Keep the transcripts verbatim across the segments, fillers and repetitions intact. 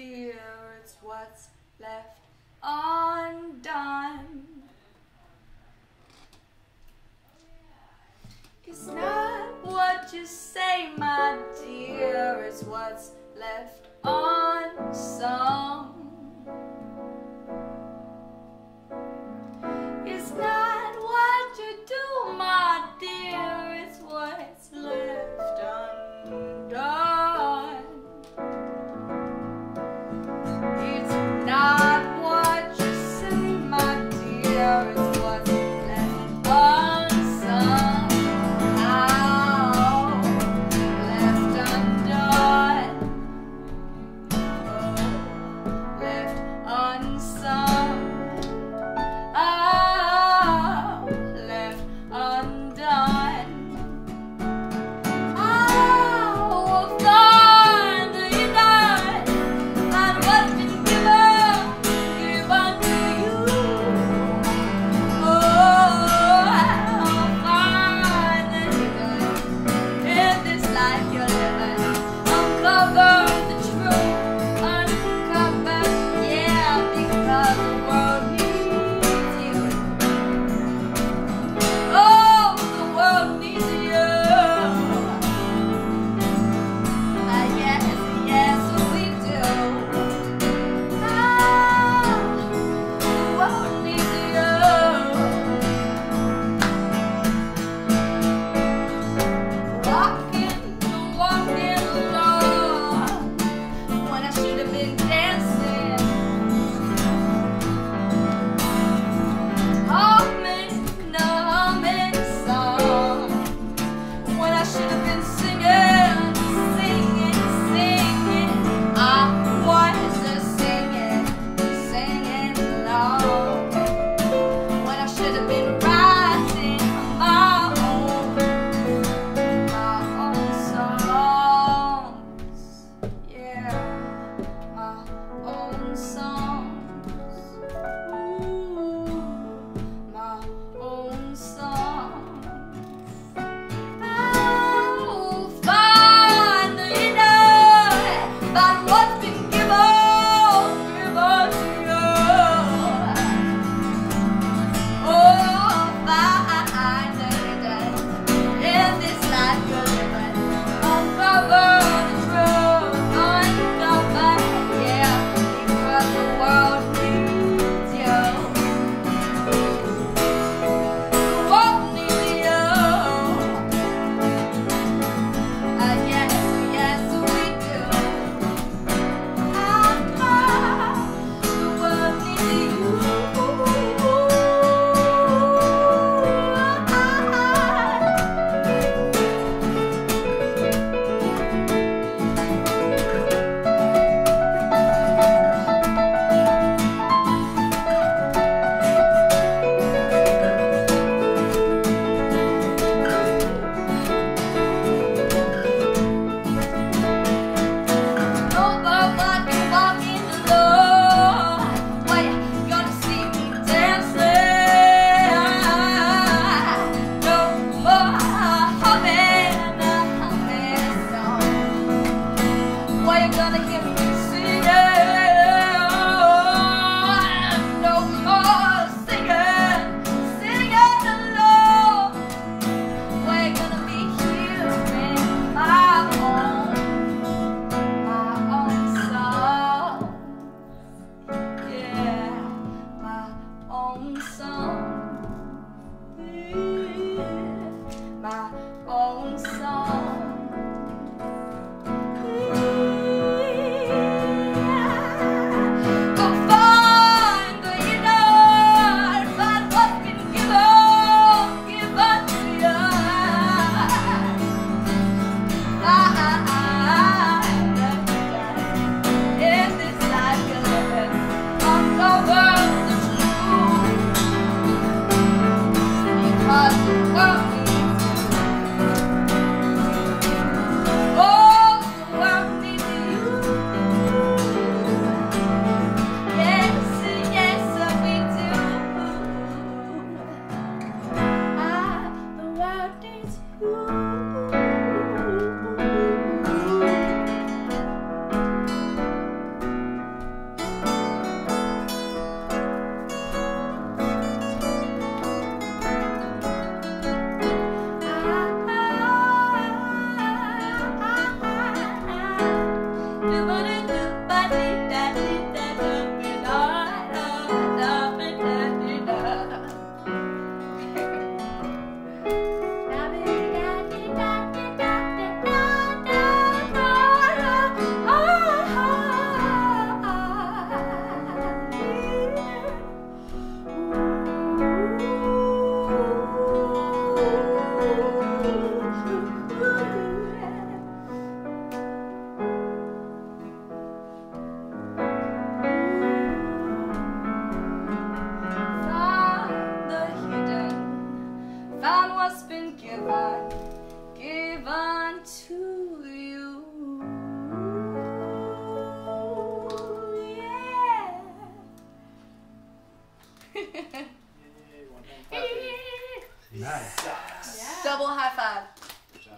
dear, it's what's left undone. It's not what you say, my dear, it's what's left unsung. It's not what you do, my dear, it's what's left undone. It's not what you say, my dear, it's what's left unsung. Oh, left undone. Oh.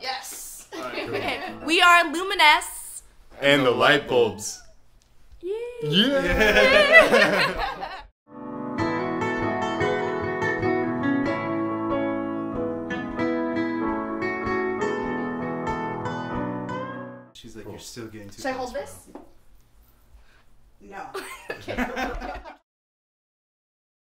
Yes. Right, cool. We are Luminous. And, and the Light Bulbs. Yeah. Yeah. yeah. She's like, you're still getting too. Should I hold this? No. Okay.